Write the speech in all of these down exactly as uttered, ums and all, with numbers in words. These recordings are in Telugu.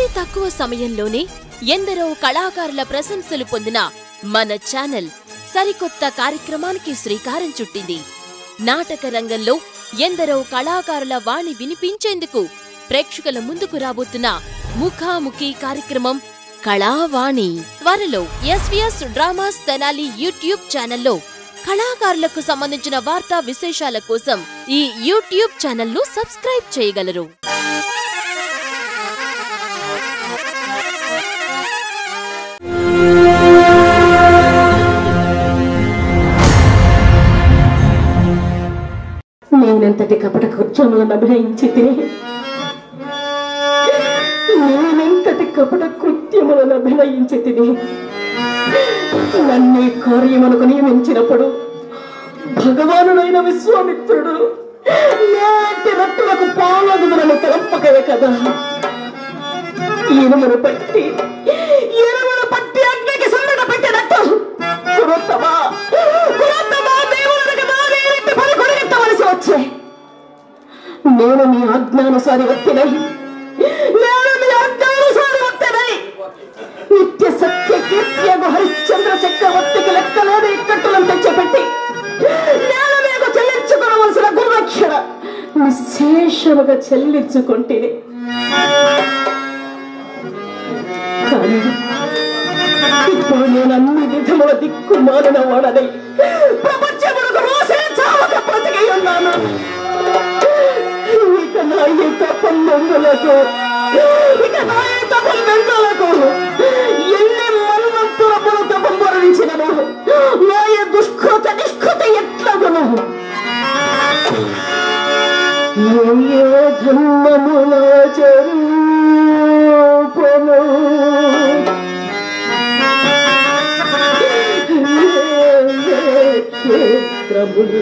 అతి తక్కువ సమయంలోనే ఎందరో కళాకారుల ప్రశంసలు పొందిన మన ఛానల్ సరికొత్త కార్యక్రమానికి శ్రీకారం చుట్టింది. నాటక రంగంలో ఎందరో కళాకారుల వాణి వినిపించేందుకు ప్రేక్షకుల ముందుకు రాబోతున్న ముఖాముఖి కార్యక్రమం కళావాణి త్వరలో ఎస్వీఎస్ డ్రామాస్ తెనాలి యూట్యూబ్ ఛానల్లో కళాకారులకు సంబంధించిన వార్తా విశేషాల కోసం ఈ యూట్యూబ్ ఛానల్ను సబ్స్క్రైబ్ చేయగలరు. నేనంతటి కపట కృత్యములను అభినయించితిని, నేనంతటి కపట కృత్యములను అభినయించితిని, నన్నే కార్యమునకు నియమించినప్పుడు భగవానుడైన విశ్వామిత్రుడు నేటి రత్తులకు పాలగుదలను తెలపకవే కదా. ఇనుమును పట్టి ఇనుమును పట్టి అగ్నికి సందడ పెట్టినట్టు గురుత్తమా గురుత్తమా దేవునికి దానిని పరిగొడగట్టవలసి వచ్చే నేను మీ ఆజ్ఞానుసారి వత్తినై, నేను మీ ఆజ్ఞానుసారి వత్తినై. నిత్య సత్య కీర్త్యగు హరిశ్చంద్ర చక్రవర్తికి లెక్కలేని ఇక్కట్టులను తెచ్చిపెట్టి నేను మీకు చెల్లించుకోవలసిన గురురక్షణ విశేషముగా చెల్లించుకుంటే, కానీ ఇప్పుడు నేను అన్ని విధముల దిక్కు మారిన వాడని ప్రపంచమునకు రోసే చావక బ్రతికి ఉన్నాను. ఇక నా ఈ తపందులకు ఇక నా ఈ తపందులకు ఎన్ని మరువంతులములు తపం మరణించినను నా ఈ దుష్కృత నిష్కృత ఎట్లగును ఏ ధర్మములా జరూపము క్షేత్రములు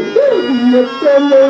ఎత్తము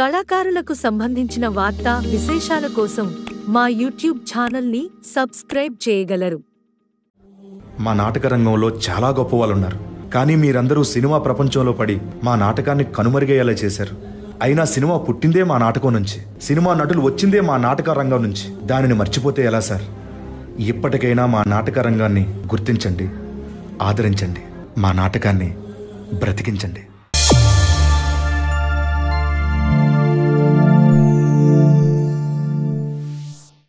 కళాకారులకు సంబంధించిన వార్తా విశేషాల కోసం మా యూట్యూబ్ ఛానల్ని సబ్స్క్రైబ్ చేయగలరు. మా నాటక రంగంలో చాలా గొప్ప వాళ్ళు ఉన్నారు, కానీ మీరందరూ సినిమా ప్రపంచంలో పడి మా నాటకాన్ని కనుమరుగయ్యేలా చేశారు. అయినా సినిమా పుట్టిందే మా నాటకం నుంచి, సినిమా నటులు వచ్చిందే మా నాటక రంగం నుంచి. దానిని మర్చిపోతే ఎలా సార్? ఇప్పటికైనా మా నాటక రంగాన్ని గుర్తించండి, ఆదరించండి, మా నాటకాన్ని బ్రతికించండి.